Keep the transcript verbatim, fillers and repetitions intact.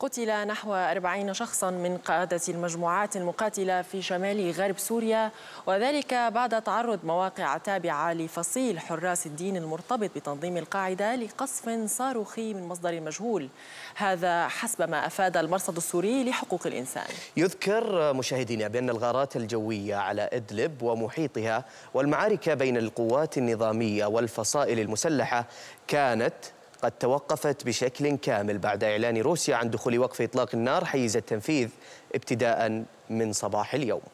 قتل نحو أربعين شخصا من قادة المجموعات المقاتلة في شمال غرب سوريا، وذلك بعد تعرض مواقع تابعة لفصيل حراس الدين المرتبط بتنظيم القاعدة لقصف صاروخي من مصدر مجهول، هذا حسب ما أفاد المرصد السوري لحقوق الإنسان. يذكر مشاهدينا بأن الغارات الجوية على إدلب ومحيطها والمعارك بين القوات النظامية والفصائل المسلحة كانت قد توقفت بشكل كامل بعد إعلان روسيا عن دخول وقف إطلاق النار حيز التنفيذ ابتداء من صباح اليوم.